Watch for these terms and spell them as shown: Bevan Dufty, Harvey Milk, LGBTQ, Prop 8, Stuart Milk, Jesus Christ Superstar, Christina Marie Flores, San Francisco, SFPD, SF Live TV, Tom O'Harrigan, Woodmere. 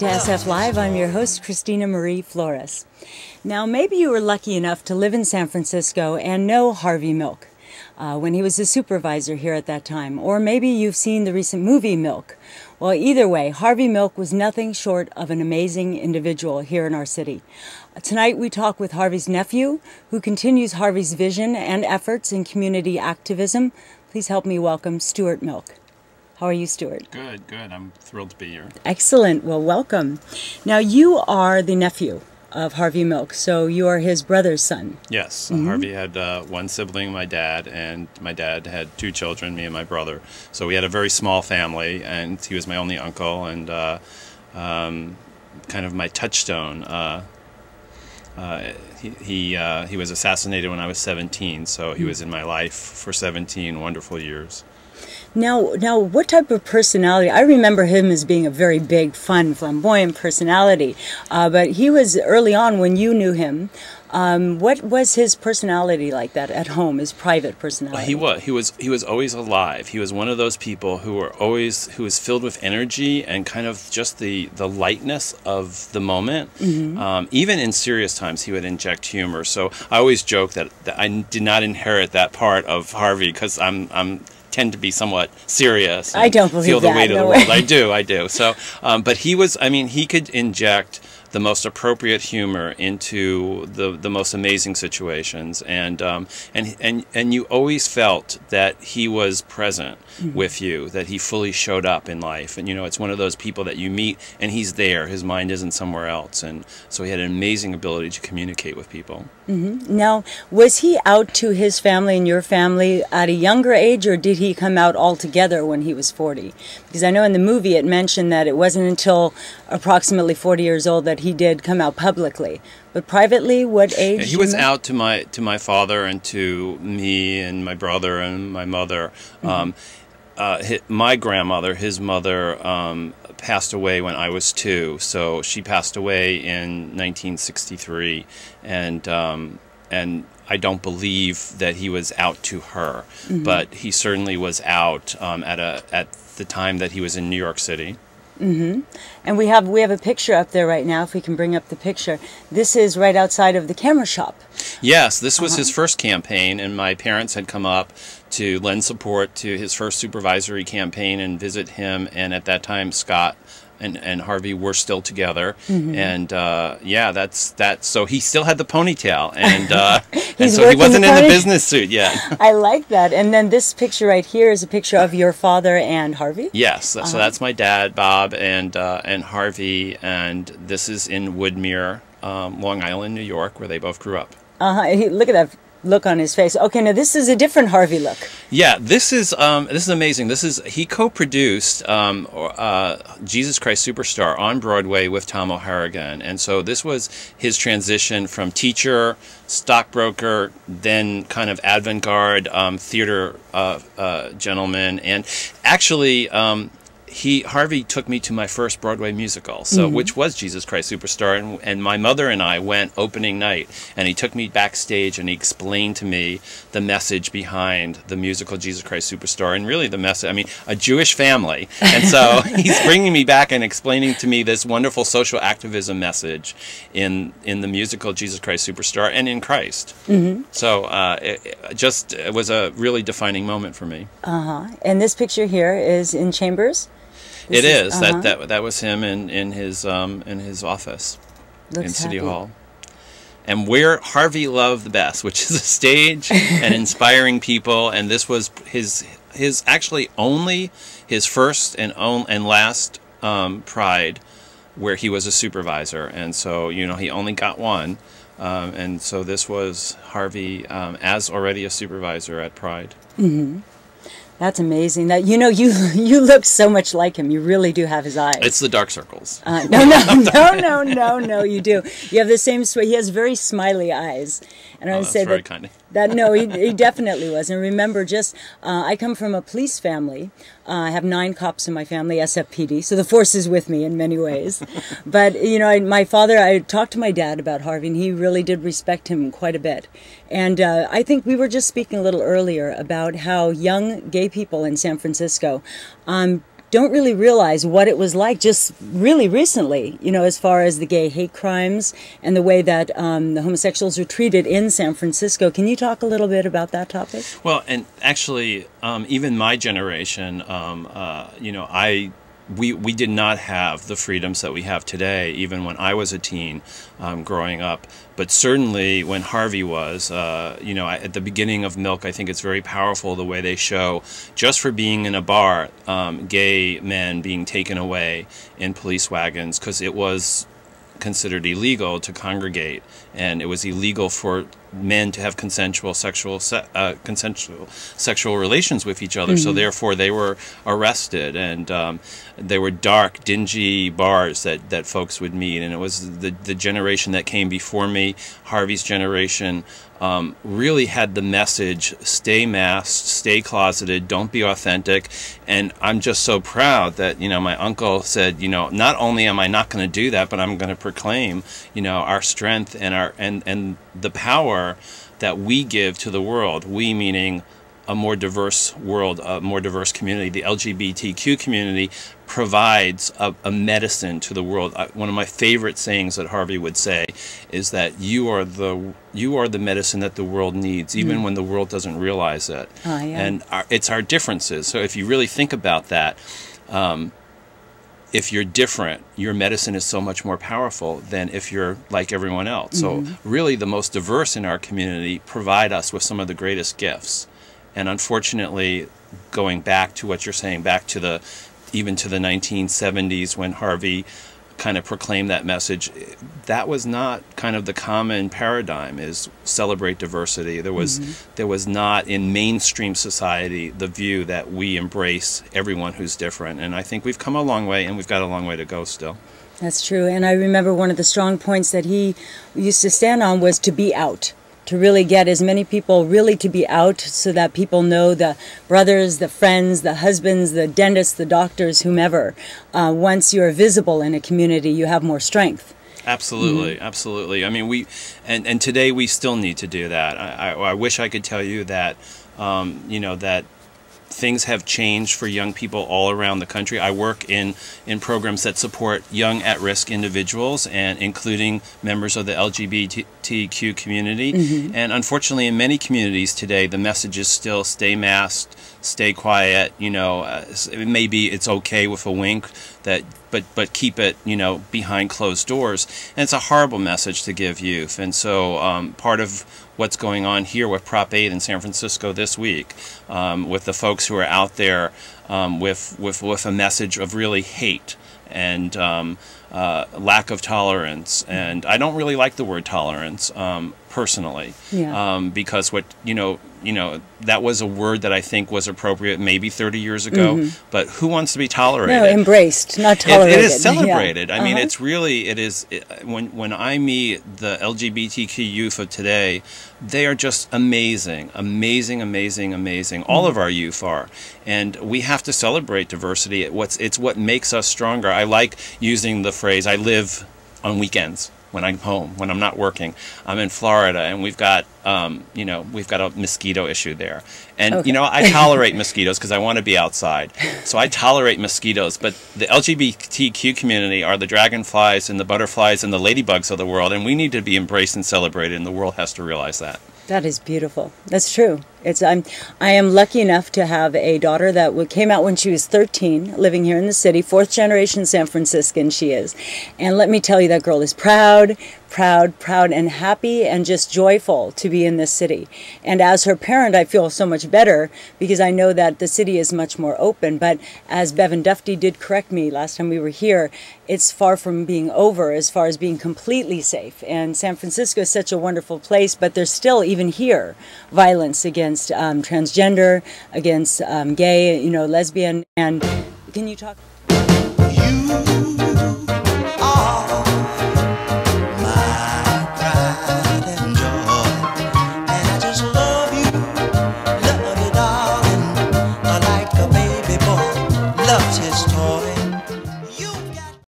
to SF Live. I'm your host, Christina Marie Flores. Now, maybe you were lucky enough to live in San Francisco and know Harvey Milk when he was a supervisor here at that time. Or maybe you've seen the recent movie Milk. Well, either way, Harvey Milk was nothing short of an amazing individual here in our city. Tonight we talk with Harvey's nephew, who continues Harvey's vision and efforts in community activism. Please help me welcome Stuart Milk. How are you, Stuart? Good, good. I'm thrilled to be here. Excellent. Well, welcome. Now, you are the nephew of Harvey Milk, so you are his brother's son. Yes. Mm-hmm. Harvey had one sibling, my dad, and my dad had two children, me and my brother. So we had a very small family, and he was my only uncle and kind of my touchstone. He was assassinated when I was 17, so he was in my life for 17 wonderful years. Now, what type of personality? I remember him as being a very big, fun, flamboyant personality, but he was, early on when you knew him, what was his personality like that at home, his private personality? He was always alive. He was one of those people who was filled with energy and kind of just the lightness of the moment. Mm-hmm. Even in serious times, he would inject humor. So I always joke that I did not inherit that part of Harvey because I'm tend to be somewhat serious. I don't believe feel the that, weight of no the world. Way. I do. So, but he was. I mean, he could inject the most appropriate humor into the most amazing situations, and you always felt that he was present mm-hmm. with you, that he fully showed up in life. And you know, it's one of those people that you meet, and he's there. His mind isn't somewhere else, and so he had an amazing ability to communicate with people. Mm-hmm. Now, was he out to his family and your family at a younger age, or did he come out altogether when he was 40? Because I know in the movie it mentioned that it wasn't until approximately 40 years old that he did come out publicly. But privately, what age? Yeah, he was out to my father and to me and my brother and my mother. Mm-hmm. My grandmother, his mother, passed away when I was 2. So she passed away in 1963, and I don't believe that he was out to her, mm-hmm. but he certainly was out at the time that he was in New York City. Mm-hmm. And we have a picture up there right now, if we can bring up the picture. This is right outside of the camera shop. Yes, this was his first campaign, and my parents had come up to lend support to his first supervisory campaign and visit him, and at that time Scott and Harvey were still together. Mm-hmm. And yeah, that's so he still had the ponytail, and and so he wasn't in the business suit yet. I like that. And then this picture right here is a picture of your father and Harvey. Yes, so that's my dad, Bob, and Harvey, and this is in Woodmere, Long Island, New York, where they both grew up. Look at that look on his face. Okay, now this is a different Harvey look. Yeah, this is amazing. This is he co-produced Jesus Christ Superstar on Broadway with Tom O'Harrigan, and so this was his transition from teacher, stockbroker, then kind of avant-garde theater gentleman, and actually. Harvey took me to my first Broadway musical, so mm-hmm. which was Jesus Christ Superstar, and my mother and I went opening night, and he took me backstage and he explained to me the message behind the musical Jesus Christ Superstar, and really the message. I mean, a Jewish family, and so he's bringing me back and explaining to me this wonderful social activism message in the musical Jesus Christ Superstar and in Christ. Mm-hmm. So it was a really defining moment for me. And this picture here is in Chambers. It is. Uh-huh. That was him in his office in City Hall. And where Harvey loved the best, which is a stage and inspiring people, and this was his actually only his first and last pride where he was a supervisor, and so you know he only got one. And so this was Harvey as already a supervisor at Pride. Mm-hmm. That's amazing. That you know, you look so much like him. You really do have his eyes. It's the dark circles. No, you do. You have the same. He has very smiley eyes, and I would say very kind. No, he definitely was. And remember, just I come from a police family. I have 9 cops in my family, SFPD, so the force is with me in many ways. But you know, I talked to my dad about Harvey, and he really did respect him quite a bit. And I think we were just speaking a little earlier about how young gay people in San Francisco don't really realize what it was like just really recently, you know, as far as the gay hate crimes and the way that the homosexuals are treated in San Francisco. Can you talk a little bit about that topic? Well, and actually, even my generation, you know, we did not have the freedoms that we have today, even when I was a teen growing up. But certainly when Harvey was, you know, at the beginning of Milk, I think it's very powerful the way they show, just for being in a bar, gay men being taken away in police wagons, because it was considered illegal to congregate, and it was illegal for men to have consensual sexual relations with each other. Mm-hmm. So therefore, they were arrested, and they were dark, dingy bars that folks would meet. And it was the generation that came before me, Harvey's generation, really had the message: stay masked, stay closeted, don't be authentic. And I'm just so proud that, you know, my uncle said, you know, not only am I not going to do that, but I'm going to proclaim, you know, our strength and our and the power that we give to the world. We meaning a more diverse world, a more diverse community. The LGBTQ community provides a medicine to the world. One of my favorite sayings that Harvey would say is that you are the medicine that the world needs, even when the world doesn't realize it. And it's our differences. So if you really think about that, if you're different, your medicine is so much more powerful than if you're like everyone else. So really, the most diverse in our community provide us with some of the greatest gifts. And unfortunately, going back to what you're saying, back to the even to the 1970s when Harvey kind of proclaimed that message, that was not kind of the common paradigm, is celebrate diversity. There was not in mainstream society the view that we embrace everyone who's different. And I think we've come a long way, and we've got a long way to go still. That's true. And I remember one of the strong points that he used to stand on was to be out. To really get as many people really to be out, so that people know the brothers, the friends, the husbands, the dentists, the doctors, whomever. Once you're visible in a community, you have more strength. Absolutely, absolutely. I mean, and today we still need to do that. I wish I could tell you that, you know, that things have changed for young people all around the country. I work in programs that support young at-risk individuals, and including members of the LGBTQ community. And unfortunately, in many communities today, the message is still stay masked, stay quiet. You know, maybe it's okay with a wink, that but keep it, you know, behind closed doors. And it's a horrible message to give youth. And so part of what's going on here with Prop 8 in San Francisco this week, with the folks who are out there with a message of really hate and lack of tolerance. And I don't really like the word tolerance personally, because what you know that was a word that I think was appropriate maybe 30 years ago. But who wants to be tolerated? No, embraced, not tolerated. It is celebrated. I mean, it's really when I meet the LGBTQ youth of today, they are just amazing, amazing, amazing, amazing. All of our youth are, and we have to celebrate diversity. It's what makes us stronger. I like using the phrase, I live on weekends. When I'm home, when I'm not working, I'm in Florida, and we've got, you know, we've got a mosquito issue there. And, you know, I tolerate mosquitoes because I want to be outside. So I tolerate mosquitoes. But the LGBTQ community are the dragonflies and the butterflies and the ladybugs of the world. And we need to be embraced and celebrated. And the world has to realize that. That is beautiful. That's true. I am lucky enough to have a daughter that came out when she was 13, living here in the city, 4th generation San Franciscan she is. And let me tell you, that girl is proud, proud, proud, and happy, and just joyful to be in this city. And as her parent, I feel so much better, because I know that the city is much more open. But as Bevan Dufty did correct me last time we were here, it's far from being over as far as being completely safe. And San Francisco is such a wonderful place, but there's still, even here, violence against transgender, against gay, you know, lesbian. And can you talk?